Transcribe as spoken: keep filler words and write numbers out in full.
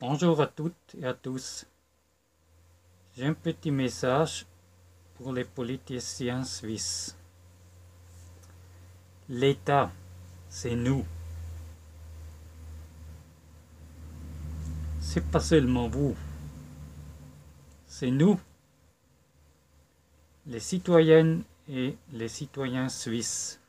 Bonjour à toutes et à tous. J'ai un petit message pour les politiciens suisses. L'État, c'est nous. C'est pas seulement vous. C'est nous, les citoyennes et les citoyens suisses.